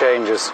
Changes.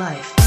life.